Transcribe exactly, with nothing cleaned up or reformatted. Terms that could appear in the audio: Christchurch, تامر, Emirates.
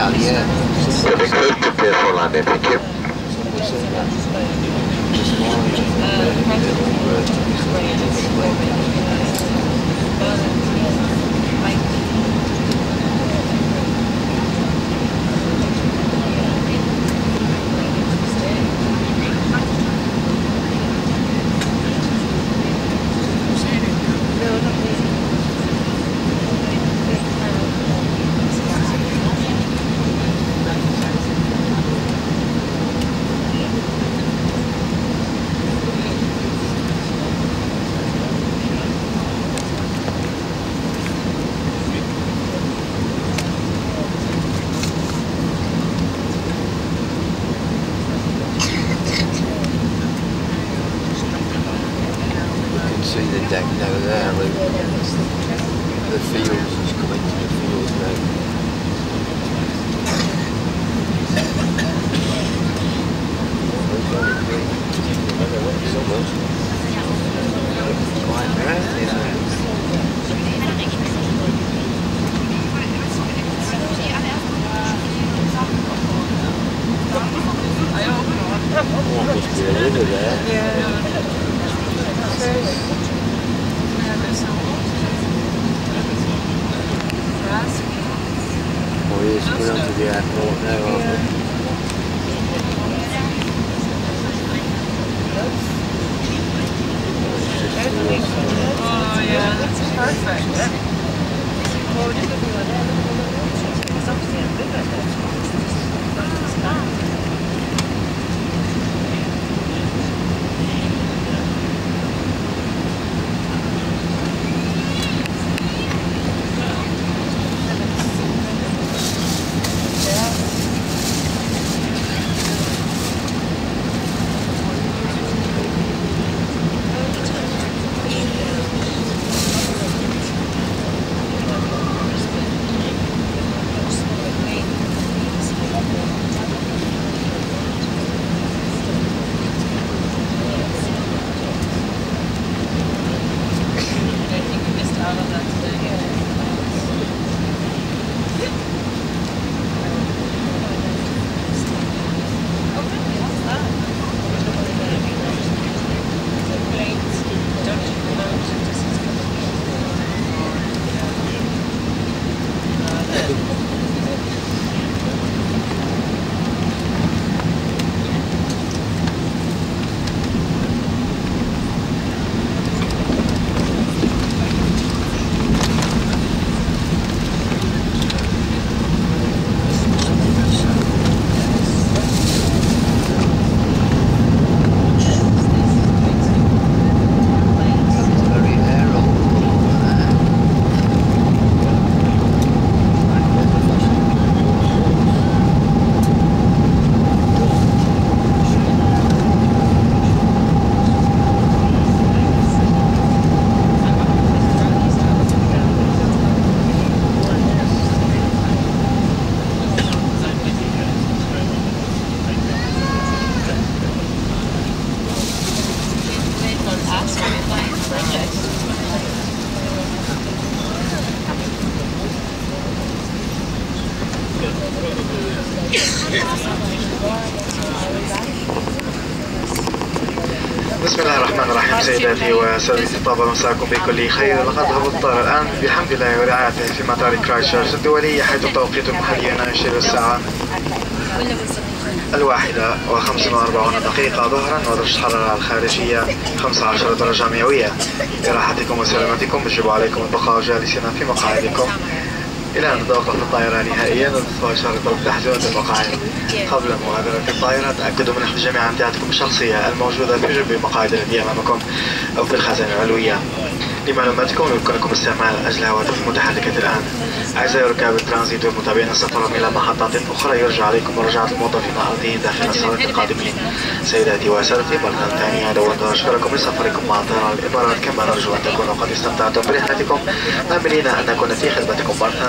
Down here. It'll be good to prepare for landing, thank you. See the deck now there, Luke. The fields, it's coming to the fields now. There must be a river there. Yeah. Oh, he's going on to the airport now, aren't we? Oh, yeah, that's perfect. It's obviously a bit better. بسم الله الرحمن الرحيم سيداتي وسادتي الطلبة، مساكم بكل خير. لقد هبط الطائر الآن بحمد الله ورعايته في مطار كرايستشيرش الدولي، حيث التوقيت المحلي هنا يشير الساعة الواحدة وخمسة وأربعون دقيقة ظهرا، ودرجة الحرارة الخارجية خمسة عشر درجة مئوية. لراحتكم وسلامتكم يجب عليكم البقاء جالسين في مقاعدكم إلى أن توقف الطائرة نهائيا، وتتبع إشارة تحذيرات المقاعد قبل مغادرة الطائرة. تأكدوا من حفظ جميع أمتعتكم الشخصية الموجودة في جنب مقاعد الذي أمامكم أو في الخزانة العلوية. لمعلوماتكم يمكنكم استعمال أجل الهواتف المتحركة الآن. أعزائي ركاب الترانزيت والمتابعين سفرهم إلى محطات أخرى، يرجى عليكم مراجعة الموظفين الأرضيين داخل السنوات القادمين. سيداتي وسادتي، مرة ثانية أود أشكركم لسفركم مع طيران الإمارات، كما نرجو أن تكونوا قد استمتعتم برحلتكم، آملين أن نكون في خدمتكم مرة